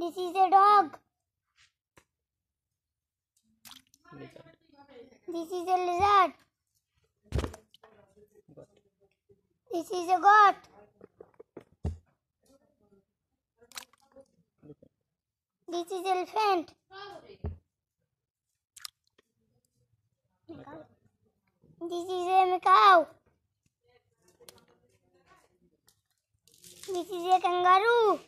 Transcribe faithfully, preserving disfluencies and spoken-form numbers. This is a dog. Lizard. This is a lizard. Goat. This is a goat. This is elephant. This is a cow. This is a kangaroo.